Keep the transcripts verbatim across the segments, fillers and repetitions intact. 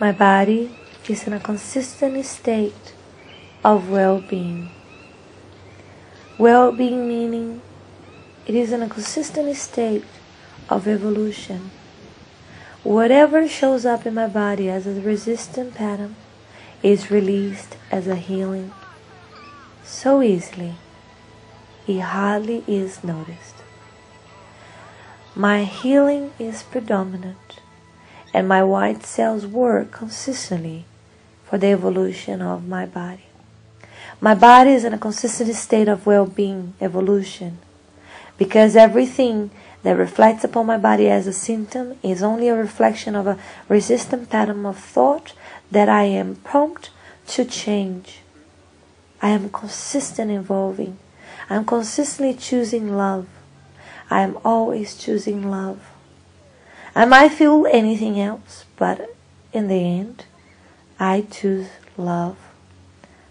My body is in a consistent state of well-being. Well-being meaning it is in a consistent state of evolution. Whatever shows up in my body as a resistant pattern is released as a healing so easily it hardly is noticed. My healing is predominant, and my white cells work consistently for the evolution of my body. My body is in a consistent state of well-being, evolution, because everything that reflects upon my body as a symptom is only a reflection of a resistant pattern of thought that I am prompt to change. I am consistently evolving. I am consistently choosing love. I am always choosing love. I might feel anything else, but in the end, I choose love.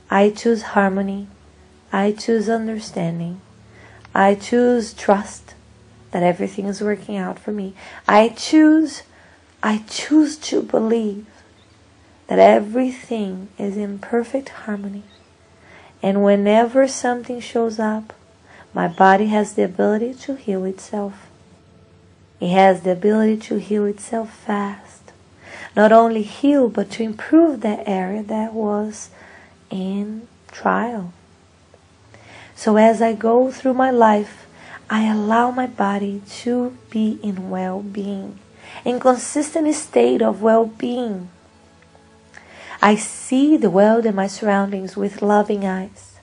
I choose harmony. I choose understanding. I choose trust that everything is working out for me. I choose, I choose to believe that everything is in perfect harmony. And whenever something shows up, my body has the ability to heal itself. It has the ability to heal itself fast. Not only heal, but to improve that area that was in trial. So as I go through my life, I allow my body to be in well-being, in consistent state of well-being. I see the world and my surroundings with loving eyes,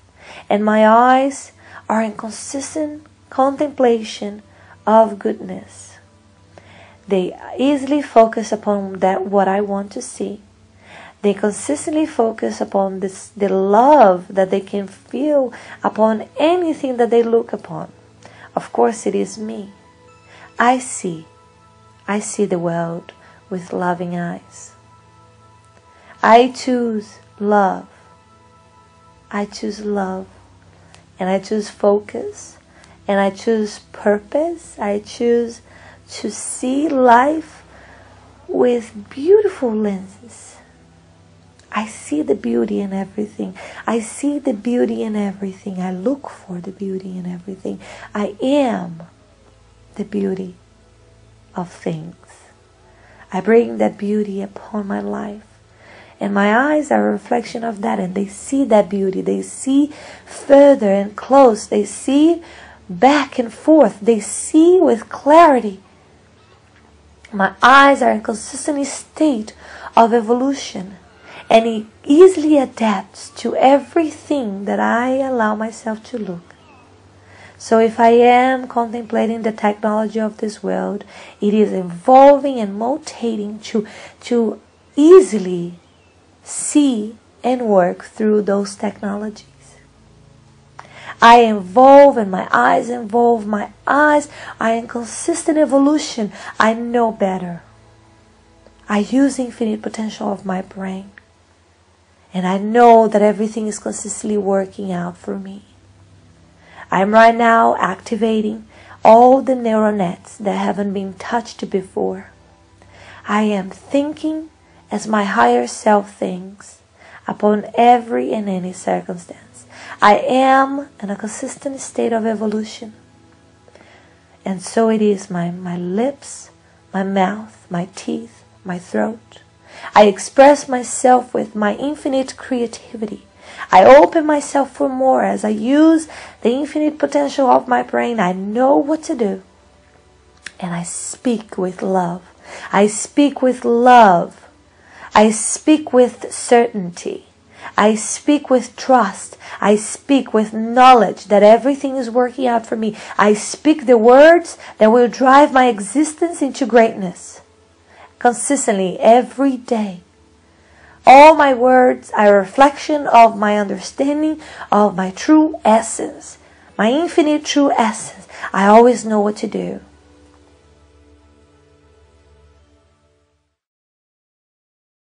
and my eyes are in consistent contemplation of goodness. They easily focus upon that what I want to see. They consistently focus upon this, the love that they can feel upon anything that they look upon. Of course, it is me. I see. I see the world with loving eyes. I choose love. I choose love. And I choose focus. And I choose purpose. I choose to see life with beautiful lenses. I see the beauty in everything. I see the beauty in everything. I look for the beauty in everything. I am the beauty of things. I bring that beauty upon my life. And my eyes are a reflection of that, and they see that beauty. They see further and close. They see back and forth. They see with clarity. My eyes are in a consistent state of evolution, and it easily adapts to everything that I allow myself to look. So if I am contemplating the technology of this world, it is evolving and mutating to, to easily see and work through those technologies. I evolve and my eyes evolve. My eyes are in consistent evolution. I know better. I use the infinite potential of my brain. And I know that everything is consistently working out for me. I'm right now activating all the neural nets that haven't been touched before. I am thinking as my higher self thinks upon every and any circumstance. I am in a consistent state of evolution. And so it is my, my lips, my mouth, my teeth, my throat. I express myself with my infinite creativity. I open myself for more as I use the infinite potential of my brain. I know what to do. And I speak with love. I speak with love. I speak with certainty. I speak with trust. I speak with knowledge that everything is working out for me. I speak the words that will drive my existence into greatness. Consistently, every day. All my words are a reflection of my understanding of my true essence, my infinite true essence. I always know what to do.